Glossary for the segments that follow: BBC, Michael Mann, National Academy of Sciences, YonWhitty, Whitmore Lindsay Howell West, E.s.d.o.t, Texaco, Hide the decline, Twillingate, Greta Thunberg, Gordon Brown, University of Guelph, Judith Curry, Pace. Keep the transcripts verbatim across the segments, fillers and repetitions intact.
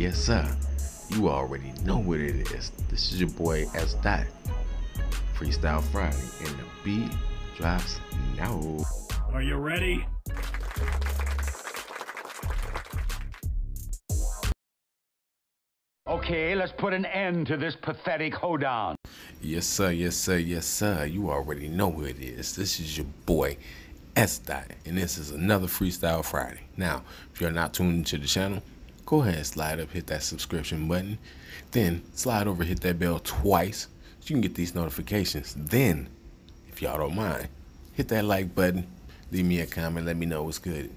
Yes, sir. You already know what it is. This is your boy E S dot Freestyle Friday, and the beat drops now. Are you ready? Okay, let's put an end to this pathetic hoedown. Yes, sir. Yes, sir. Yes, sir. You already know what it is. This is your boy E S dot, and this is another Freestyle Friday. Now, if you're not tuned into the channel, go ahead and slide up, hit that subscription button, then slide over, hit that bell twice so you can get these notifications. Then, if y'all don't mind, hit that like button, leave me a comment, let me know what's good.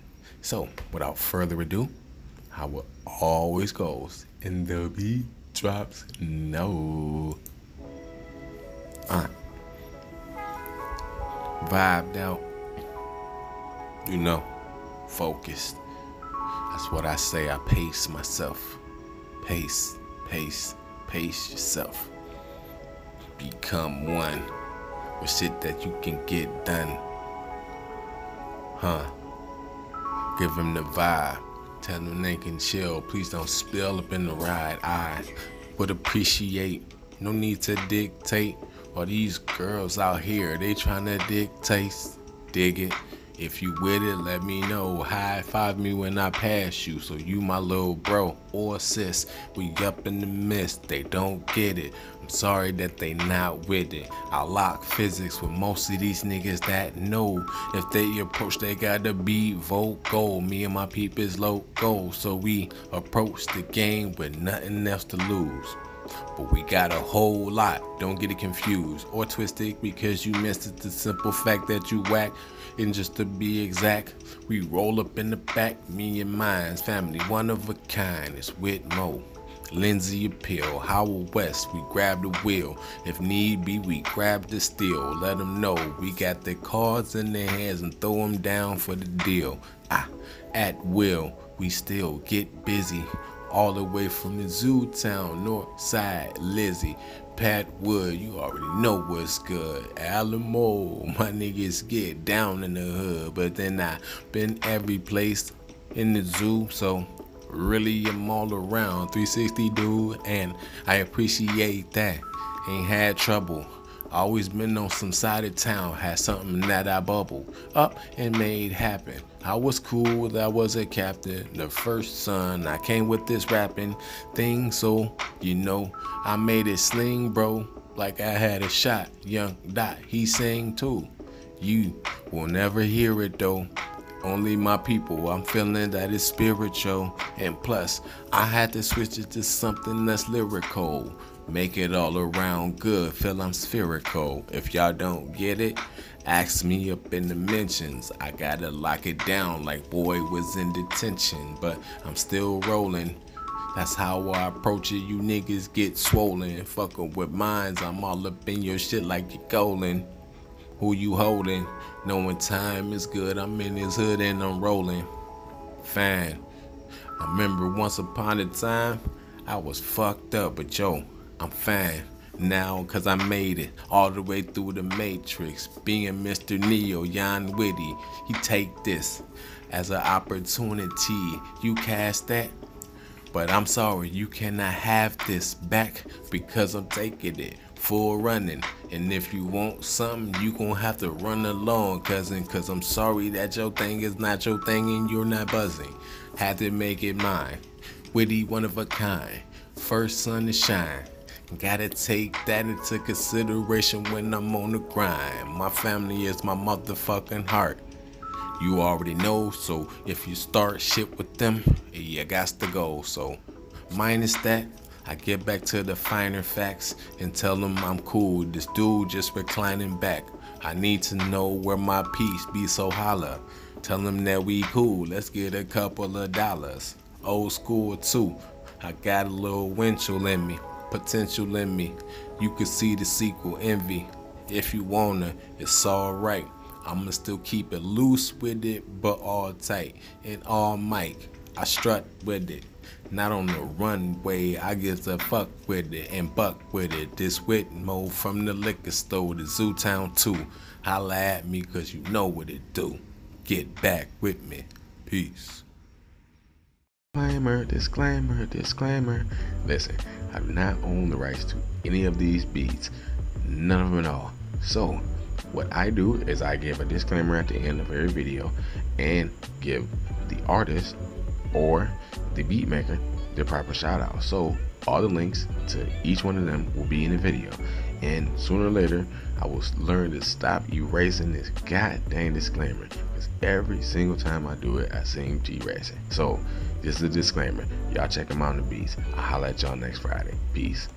So, without further ado, how it always goes, and the beat drops no. Uh, vibed out, you know, focused. That's what I say, I pace myself. Pace, pace, pace yourself. Become one with shit that you can get done. Huh. Give them the vibe. Tell them they can chill. Please don't spill up in the ride. I would appreciate. No need to dictate. Or these girls out here, they trying to dictate. Dig it. If you with it, let me know. High five me when I pass you. So you my little bro or sis. We up in the mist. They don't get it. I'm sorry that they not with it. I lock physics with most of these niggas that know. If they approach, they gotta be vocal. Me and my peep is local. So we approach the game with nothing else to lose. But we got a whole lot, don't get it confused or twisted because you missed it. The simple fact that you whack, and just to be exact, we roll up in the back, me and mine's family, one of a kind. It's with Mo, Lindsay Appeal, Howard West, we grab the wheel. If need be, we grab the steel. Let them know we got the cards in their hands and throw them down for the deal. Ah, at will, we still get busy. All the way from the zoo town, north side, Lizzie, Pat Wood, you already know what's good. Alamo, my niggas get down in the hood, but then I been every place in the zoo, so really I'm all around, three sixty dude, and I appreciate that. Ain't had trouble, always been on some side of town, had something that I bubbled up and made happen. I was cool, I was a captain, the first son. I came with this rapping thing, so you know I made it sling, bro, like I had a shot. Young Dot, he sang too. You will never hear it though. Only my people, I'm feeling that it's spiritual. And plus, I had to switch it to something that's lyrical. Make it all around good, feel I'm spherical. If y'all don't get it, ask me up in the mentions. I gotta lock it down like boy was in detention. But I'm still rolling, that's how I approach it. You niggas get swollen, fucking with mines, I'm all up in your shit like you're golden. Who you holding? Knowing time is good, I'm in this hood and I'm rolling. Fine, I remember once upon a time I was fucked up, but yo, I'm fine now cause I made it all the way through the matrix. Being Mister Neo, YonWhitty, he take this as an opportunity. You cast that, but I'm sorry, you cannot have this back because I'm taking it full running. And if you want something, you gonna have to run along, cousin, cause I'm sorry that your thing is not your thing and you're not buzzing. Had to make it mine. Witty, one of a kind, first sun to shine. Gotta take that into consideration when I'm on the grind. My family is my motherfucking heart. You already know, so if you start shit with them, you gots to go. So minus that, I get back to the finer facts and tell them I'm cool. This dude just reclining back. I need to know where my peace be, so holla. Tell them that we cool, let's get a couple of dollars. Old school too, I got a little winchell in me. Potential in me, you could see the sequel, envy. If you wanna, it's alright. I'ma still keep it loose with it, but all tight and all mic. I strut with it, not on the runway. I get the fuck with it and buck with it. This wit mode from the liquor store to zoo town too. Holla at me cause you know what it do. Get back with me, peace. Disclaimer, disclaimer, disclaimer. Listen, I do not own the rights to any of these beats. None of them at all. So, what I do is I give a disclaimer at the end of every video and give the artist or the beat maker their proper shout out. So, all the links to each one of them will be in the video. And sooner or later, I will learn to stop erasing this goddamn disclaimer. Because every single time I do it, I seem to erase it. So, this is a disclaimer. Y'all check them out on the beats. I'll holla at y'all next Friday. Peace.